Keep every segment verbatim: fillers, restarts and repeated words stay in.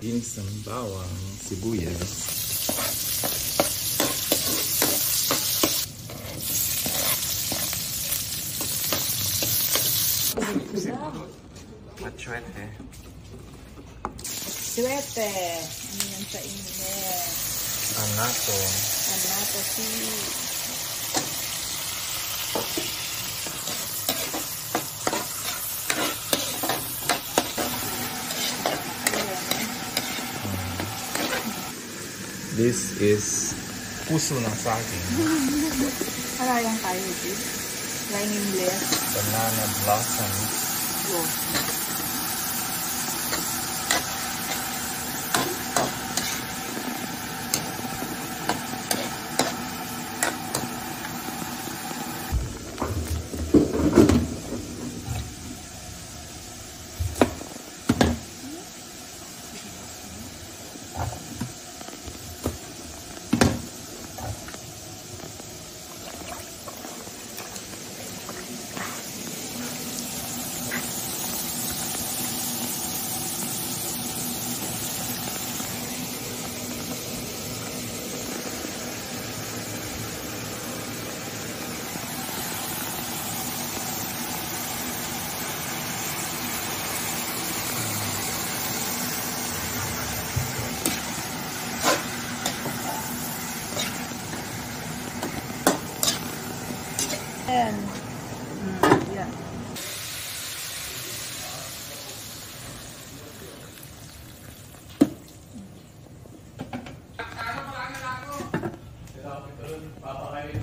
ginseng, bawang, sibuyas. What suwete? Suwete! Ano yan sa English? Annatto. Annatto si... This is puso ng saging. Karayang tayo ito. Lining bliss. Banana blossoms. Yo. And, mm, yeah.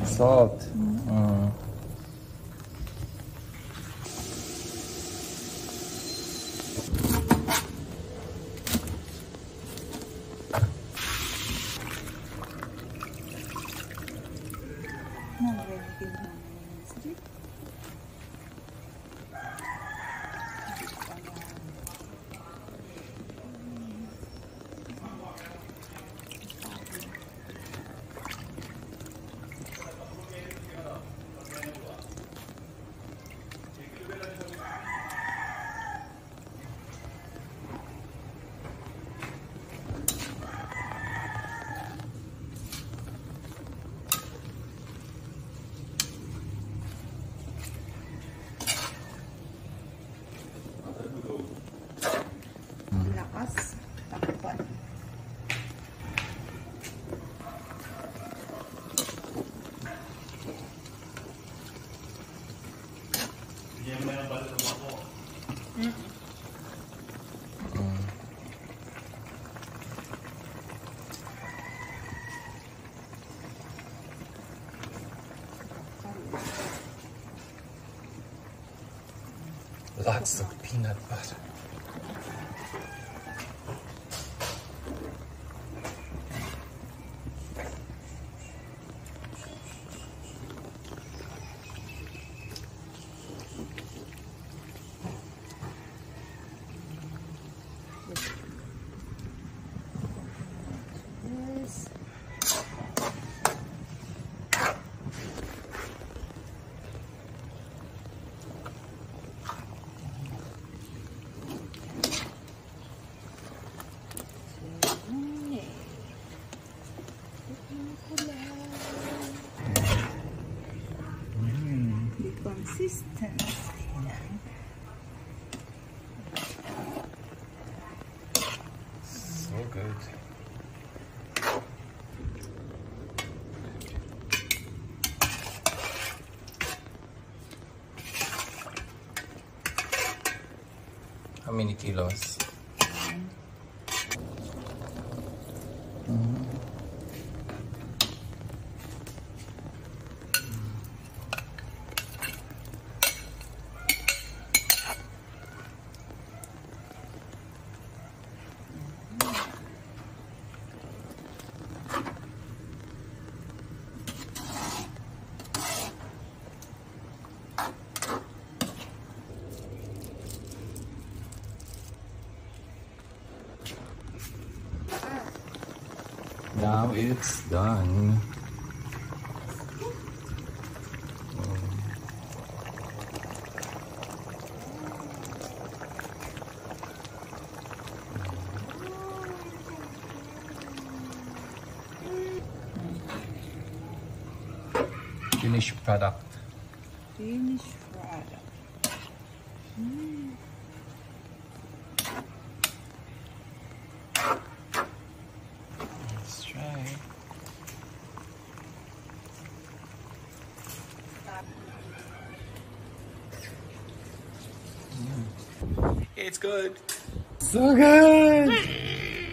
Salt. Mm-hmm. uh. Not very good. Lots of peanut butter. Consistency. So good. How many kilos? Now it's done. finished product. Finished product. Mm. Let's try. Mm. It's good. So good.